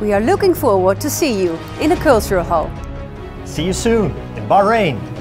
We are looking forward to see you in the Cultural Hall. See you soon in Bahrain.